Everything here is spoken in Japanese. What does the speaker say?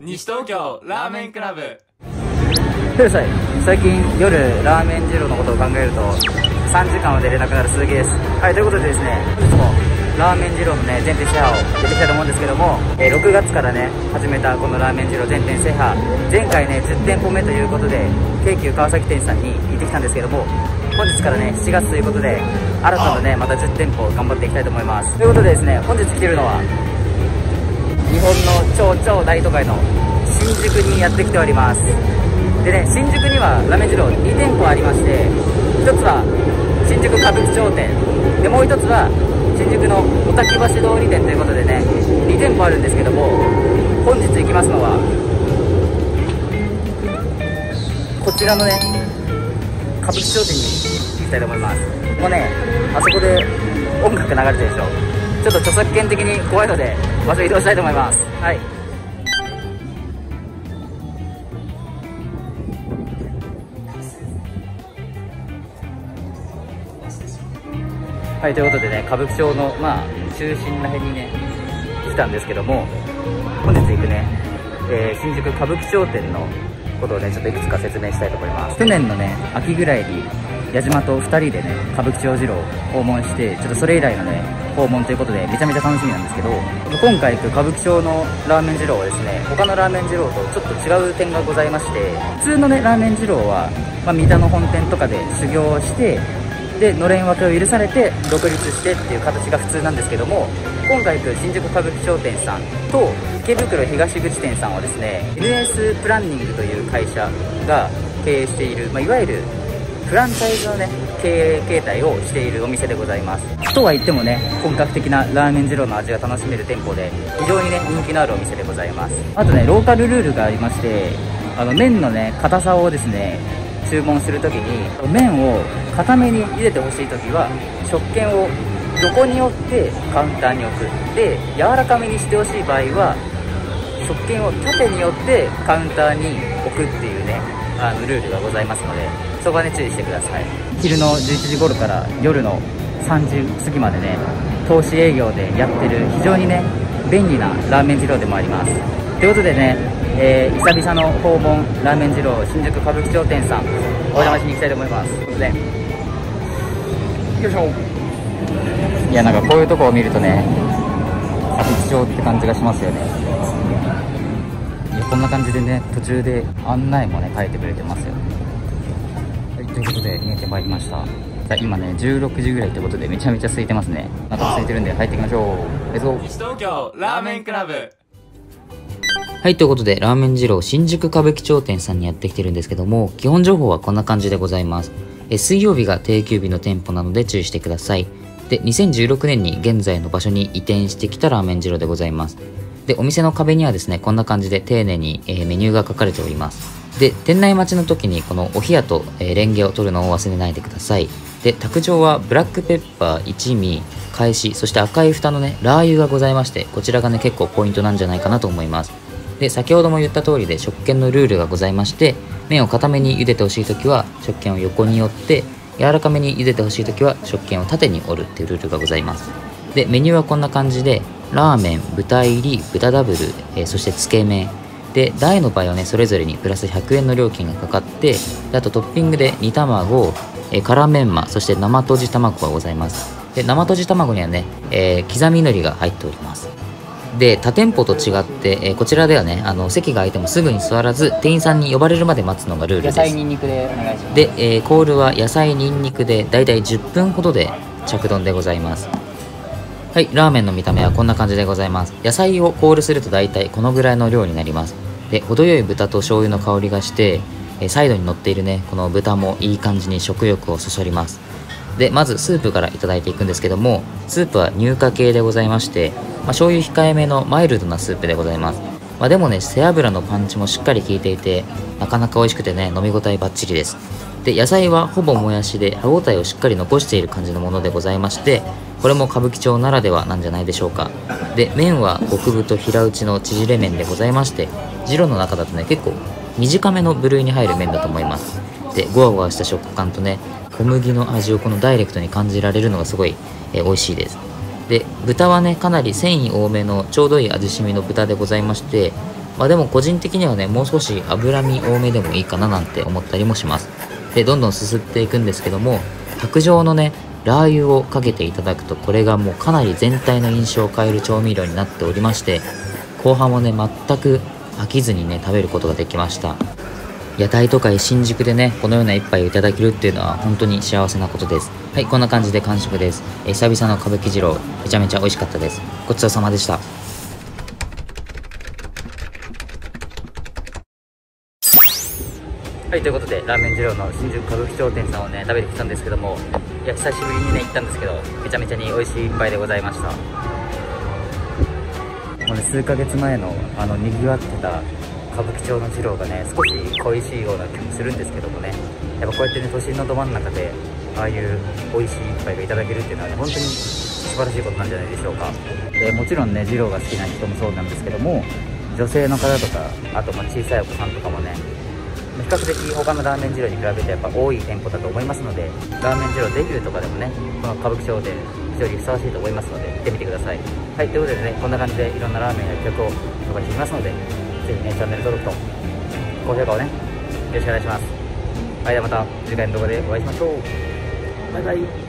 西東京ラーメンクラブ。最近夜ラーメン二郎のことを考えると3時間は出れなくなる鈴木です。はい、ということでですね、本日もラーメン二郎のね全店制覇をやっていきたいと思うんですけども、6月からね始めたこのラーメン二郎全店制覇、前回ね10店舗目ということで京急川崎店さんに行ってきたんですけども、本日からね7月ということで新たなねまた10店舗頑張っていきたいと思います。ということでですね、本日来てるのは日本の超大都会の新宿にやってきております。でね、新宿にはラーメン二郎2店舗ありまして、1つは新宿歌舞伎町店で、もう1つは新宿の御嶽橋通り店ということでね2店舗あるんですけども、本日行きますのはこちらのね歌舞伎町店に行きたいと思います。もうねあそこで音楽流れてるでしょ、ちょっと著作権的に怖いので場所移動したいと思います。はい、はい、ということでね歌舞伎町のまあ中心らへんにね来たんですけども、本日行くね、新宿歌舞伎町店のことをねちょっといくつか説明したいと思います。去年のね秋ぐらいに矢島と2人でね歌舞伎町二郎を訪問して、ちょっとそれ以来のね訪問ということでめちゃめちゃ楽しみなんですけど、今回行く歌舞伎町のラーメン二郎はですね、他のラーメン二郎とちょっと違う点がございまして、普通のねラーメン二郎は、まあ、三田の本店とかで修行してでのれん分けを許されて独立してっていう形が普通なんですけども、今回行く新宿歌舞伎町店さんと池袋東口店さんはですね NS プランニングという会社が経営している、まあ、いわゆるフランチャイズのね経営形態をしているお店でございます。とは言ってもね本格的なラーメン二郎の味が楽しめる店舗で非常にね人気のあるお店でございます。あとねローカルルールがありまして、麺のね硬さをですね注文するときに麺を固めに茹でてほしいときは食券を横に折ってカウンターに置く、で柔らかめにしてほしい場合は食券を縦に折ってカウンターに置くっていうねルールがございますので、そこはね注意してください。昼の11時頃から夜の3時過ぎまでね投資営業でやってる非常にね便利なラーメン二郎でもあります。ということでね、久々の訪問ラーメン二郎新宿歌舞伎町店さんお邪魔しに行きたいと思います。よいしょ。いや、なんかこういうとこを見るとね歌舞伎町って感じがしますよね。いや、こんな感じでね途中で案内もね書いてくれてますよ。はい、ということで見えてまいりました。今ね16時ぐらいということでめちゃめちゃ空いてますね。また空いてるんで入っていきましょう。レッツゴー。西東京ラーメンクラブ。はい、ということでラーメン二郎新宿歌舞伎町店さんにやってきてるんですけども、基本情報はこんな感じでございます。水曜日が定休日の店舗なので注意してください。で、2016年に現在の場所に移転してきたラーメン二郎でございます。で、お店の壁にはですねこんな感じで丁寧に、メニューが書かれております。で、店内待ちの時にこのお冷やと、レンゲを取るのを忘れないでください。で、卓上はブラックペッパー、一味、返し、そして赤い蓋のねラー油がございまして、こちらがね結構ポイントなんじゃないかなと思います。で、先ほども言った通りで食券のルールがございまして、麺を固めに茹でてほしいときは食券を横に折って、柔らかめに茹でてほしいときは食券を縦に折るっていうルールがございます。で、メニューはこんな感じでラーメン、豚入り、豚ダブル、そしてつけ麺で、台の場合はねそれぞれにプラス100円の料金がかかって、あとトッピングで煮卵、辛メンマ、そして生とじ卵がございます。で、生とじ卵にはね、刻み海苔が入っております。で、他店舗と違って、こちらではね席が空いてもすぐに座らず店員さんに呼ばれるまで待つのがルールです。野菜にんにくでお願いします。で、コールは野菜にんにくでだいたい10分ほどで着丼でございます。はい、ラーメンの見た目はこんな感じでございます。野菜をコールするとだいたいこのぐらいの量になります。で、程よい豚と醤油の香りがして、サイドに乗っているねこの豚もいい感じに食欲をそそります。で、まずスープからいただいていくんですけども、スープは乳化系でございまして、醤油控えめのマイルドなスープでございます。でもね背脂のパンチもしっかり効いていて、なかなか美味しくてね飲み応えバッチリです。で、野菜はほぼもやしで歯応えをしっかり残している感じのものでございまして、これも歌舞伎町ならではなんじゃないでしょうか。で、麺は極太平打ちの縮れ麺でございまして、二郎の中だとね結構短めの部類に入る麺だと思います。で、ゴワゴワした食感とね小麦の味をこのダイレクトに感じられるのがすごい、美味しいです。で、豚はねかなり繊維多めのちょうどいい味しみの豚でございまして、まあでも個人的にはねもう少し脂身多めでもいいかななんて思ったりもします。でどんどんすすっていくんですけども、卓上のねラー油をかけていただくと、これがもうかなり全体の印象を変える調味料になっておりまして、後半もね全く飽きずにね食べることができました。屋台とか新宿でねこのような一杯をいただけるっていうのは本当に幸せなことです。はい、こんな感じで完食です。久々の歌舞伎二郎、めちゃめちゃ美味しかったです。ごちそうさまでした。はい、ということでラーメン二郎の新宿歌舞伎町店さんをね食べてきたんですけども、いや久しぶりにね行ったんですけど、めちゃめちゃに美味しい一杯でございました。もうね、数ヶ月前のにぎわってた歌舞伎町の二郎がね少し恋しいような気もするんですけどもね、やっぱこうやってね都心のど真ん中でああいう美味しい一杯がいただけるっていうのはね本当に素晴らしいことなんじゃないでしょうか。でもちろんね二郎が好きな人もそうなんですけども、女性の方とか、あとまあ小さいお子さんとかもね比較的他のラーメン二郎に比べてやっぱ多い店舗だと思いますので、ラーメン二郎デビューとかでもねこの歌舞伎町で非常にふさわしいと思いますので行ってみてください。はい、ということでねこんな感じでいろんなラーメンや曲を紹介していきますので、ぜひねチャンネル登録と高評価をねよろしくお願いします。はい、ではまた次回の動画でお会いしましょう。バイバイ。